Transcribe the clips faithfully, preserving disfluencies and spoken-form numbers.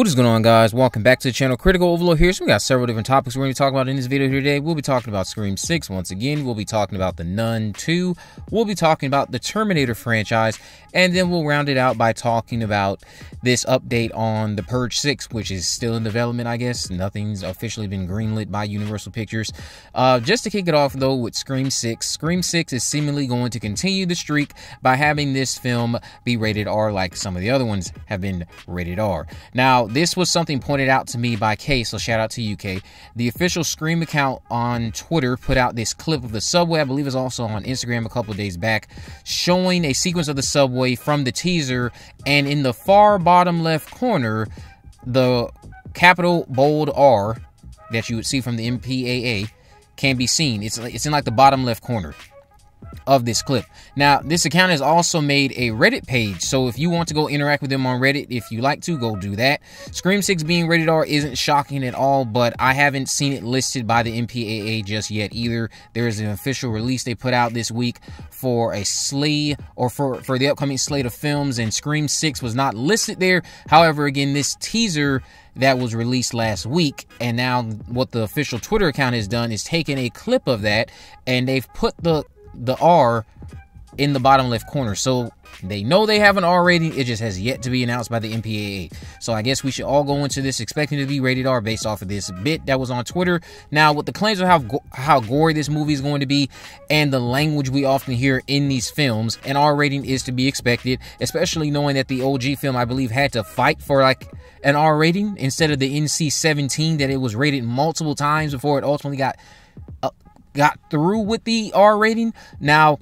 What is going on, guys? Welcome back to the channel. Critical Overlord here. So we got several different topics we're going to talk about in this video here today. We'll be talking about Scream six once again. We'll be talking about The Nun two. We'll be talking about the Terminator franchise. And then we'll round it out by talking about this update on The Purge six, which is still in development, I guess. Nothing's officially been greenlit by Universal Pictures. Uh, just to kick it off, though, with Scream six. Scream six is seemingly going to continue the streak by having this film be rated R like some of the other ones have been rated R. Now, this was something pointed out to me by K, so shout out to U K. The official Scream account on Twitter put out this clip of the subway, I believe it's also on Instagram a couple of days back, showing a sequence of the subway from the teaser, and in the far bottom left corner, the capital bold R that you would see from the M P A A can be seen. It's, it's in like the bottom left corner of this clip. Now, this account has also made a Reddit page, so if you want to go interact with them on Reddit, if you like to, go do that. Scream six being rated R isn't shocking at all, but I haven't seen it listed by the M P A A just yet either. There is an official release they put out this week for a sleigh or for, for the upcoming slate of films, and Scream six was not listed there. However, again, this teaser that was released last week, and now what the official Twitter account has done is taken a clip of that, and they've put the the R in the bottom left corner, so they know they have an R rating. It just has yet to be announced by the M P A A, so I guess we should all go into this expecting to be rated R based off of this bit that was on Twitter. Now, with the claims of how go how gory this movie is going to be and the language we often hear in these films, an R rating is to be expected, especially knowing that the O G film, I believe, had to fight for like an R rating instead of the N C seventeen that it was rated multiple times before it ultimately got uh, got through with the R rating. Now,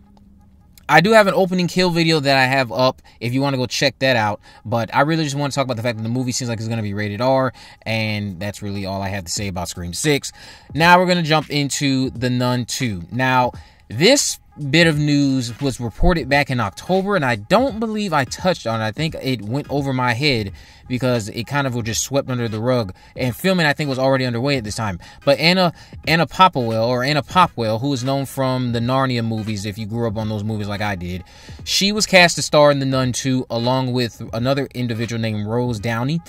I do have an opening kill video that I have up if you want to go check that out, but I really just want to talk about the fact that the movie seems like it's going to be rated R, and that's really all I have to say about Scream six. Now we're going to jump into The Nun two. Now, this bit of news was reported back in October, and I don't believe I touched on it. I think it went over my head because it kind of was just swept under the rug, and filming, I think, was already underway at this time. But Anna Anna Popplewell, or Anna Popplewell, who is known from the Narnia movies, if you grew up on those movies like I did, she was cast to star in The Nun two along with another individual named Rose Downey.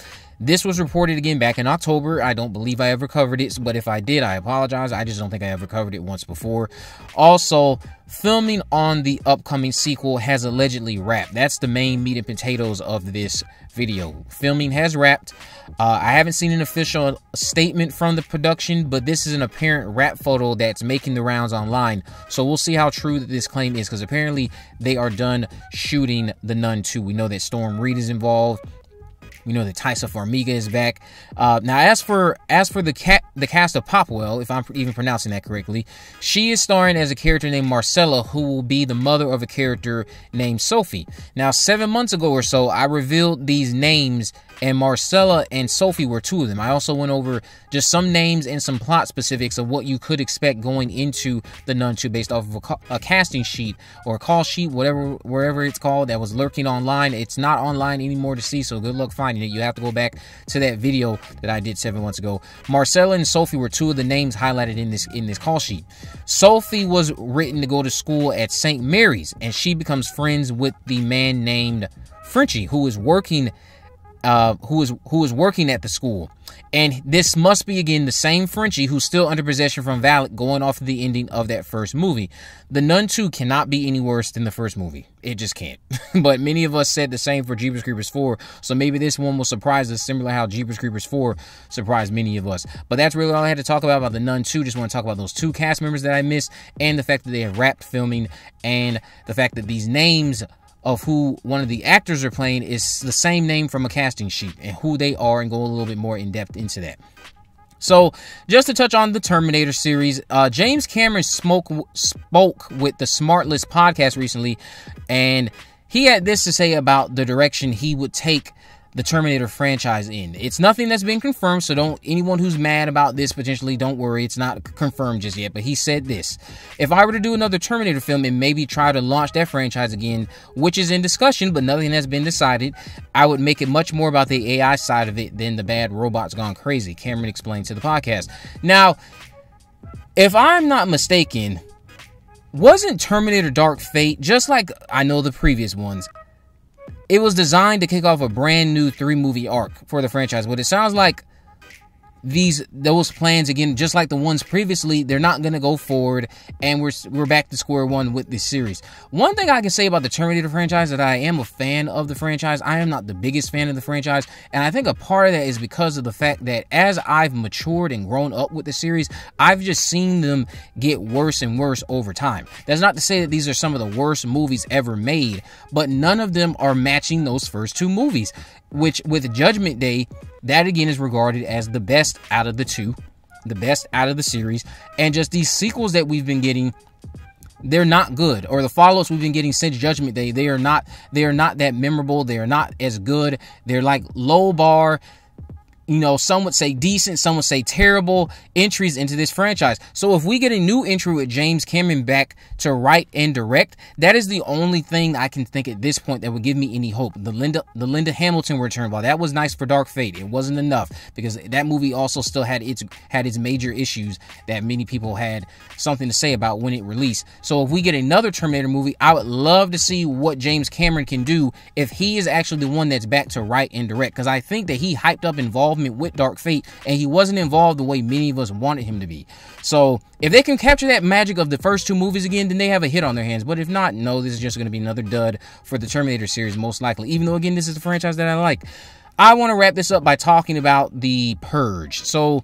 This was reported again back in October. I don't believe I ever covered it, but if I did, I apologize. I just don't think I ever covered it once before. Also, filming on the upcoming sequel has allegedly wrapped. That's the main meat and potatoes of this video. Filming has wrapped. Uh, I haven't seen an official statement from the production, but this is an apparent wrap photo that's making the rounds online. So we'll see how true this claim is, because apparently they are done shooting The Nun two. We know that Storm Reid is involved. We know that Taissa Farmiga is back. Uh, now, as for as for the cat, the cast of Popplewell, if I'm even pronouncing that correctly, she is starring as a character named Marcella, who will be the mother of a character named Sophie. Now, seven months ago or so, I revealed these names, and Marcella and Sophie were two of them. I also went over just some names and some plot specifics of what you could expect going into The Nun two based off of a, ca a casting sheet or a call sheet, whatever, wherever it's called, that was lurking online. It's not online anymore to see, so good luck finding it. You have to go back to that video that I did seven months ago. Marcella and Sophie were two of the names highlighted in this in this call sheet. Sophie was written to go to school at Saint Mary's, and she becomes friends with the man named Frenchie, who is working Uh, who is who is working at the school. And this must be, again, the same Frenchie who's still under possession from Valak, going off of the ending of that first movie. The Nun two cannot be any worse than the first movie. It just can't. But many of us said the same for Jeepers Creepers four, so maybe this one will surprise us, similar how Jeepers Creepers four surprised many of us. But that's really all I had to talk about about The Nun two. Just want to talk about those two cast members that I missed, and the fact that they have wrapped filming, and the fact that these names of who one of the actors are playing is the same name from a casting sheet, and who they are, and go a little bit more in depth into that. So, just to touch on the Terminator series, uh, James Cameron spoke, spoke with the Smart List podcast recently, and he had this to say about the direction he would take the Terminator franchise in. It's nothing that's been confirmed, so don't, anyone who's mad about this potentially, don't worry, it's not confirmed just yet. But he said this: if I were to do another Terminator film and maybe try to launch that franchise again, which is in discussion but nothing has been decided, I would make it much more about the A I side of it than the bad robots gone crazy, Cameron explained to the podcast. Now, if I'm not mistaken, wasn't Terminator Dark Fate, just like I know the previous ones, It was designed to kick off a brand new three-movie arc for the franchise, but it sounds like these those plans, again, just like the ones previously, they're not going to go forward, and we're we're back to square one with this series. One thing I can say about the Terminator franchise, that I am a fan of the franchise. I am not the biggest fan of the franchise, and I think a part of that is because of the fact that as I've matured and grown up with the series, I've just seen them get worse and worse over time. That's not to say that these are some of the worst movies ever made, but none of them are matching those first two movies, which with Judgment Day, that again is regarded as the best out of the two, the best out of the series. And just these sequels that we've been getting, they're not good. Or the follow-ups we've been getting since Judgment Day, they are not they are not that memorable. They are not as good. They're like low bar, you know, some would say decent, some would say terrible entries into this franchise. So if we get a new entry with James Cameron back to write and direct, that is the only thing I can think at this point that would give me any hope. The Linda the Linda Hamilton return, while that was nice for Dark Fate, it wasn't enough, because that movie also still had its had its major issues that many people had something to say about when it released. So if we get another Terminator movie, I would love to see what James Cameron can do if he is actually the one that's back to write and direct, because I think that he hyped up involvement with Dark Fate, and he wasn't involved the way many of us wanted him to be. So if they can capture that magic of the first two movies again, then they have a hit on their hands. But if not, no, this is just going to be another dud for the Terminator series, most likely, even though, again, this is the franchise that I like. I want to wrap this up by talking about The Purge. So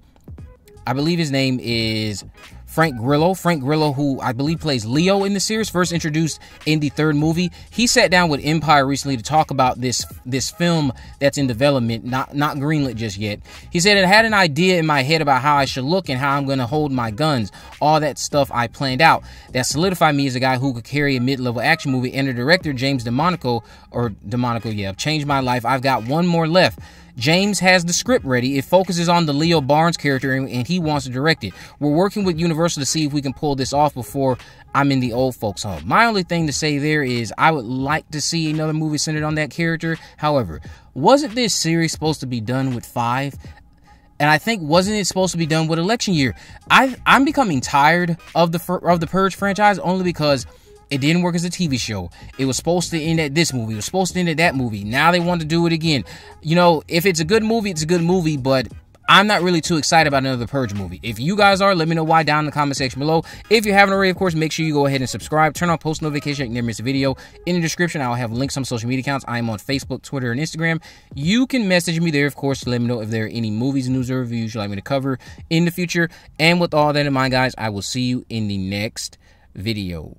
I believe his name is Frank Grillo. Frank Grillo, who I believe plays Leo in the series, first introduced in the third movie. He sat down with Empire recently to talk about this this film that's in development, not, not greenlit just yet. He said, "I had an idea in my head about how I should look and how I'm going to hold my guns. All that stuff I planned out. That solidified me as a guy who could carry a mid-level action movie, and the director, James DeMonaco, or DeMonaco, yeah, changed my life. I've got one more left. James has the script ready. It focuses on the Leo Barnes character, and he wants to direct it. We're working with Universal to see if we can pull this off before I'm in the old folks' home." My only thing to say there is I would like to see another movie centered on that character. However, wasn't this series supposed to be done with five? And I think, wasn't it supposed to be done with election year? I, I'm becoming tired of the, of the Purge franchise, only because it didn't work as a T V show. It was supposed to end at this movie. It was supposed to end at that movie. Now they want to do it again. You know, if it's a good movie, it's a good movie, but I'm not really too excited about another Purge movie. If you guys are, let me know why down in the comment section below. If you haven't already, of course, make sure you go ahead and subscribe. Turn on post notifications so you never miss a video. In the description, I'll have links on social media accounts. I am on Facebook, Twitter, and Instagram. You can message me there, of course, to let me know if there are any movies, news, or reviews you'd like me to cover in the future. And with all that in mind, guys, I will see you in the next video.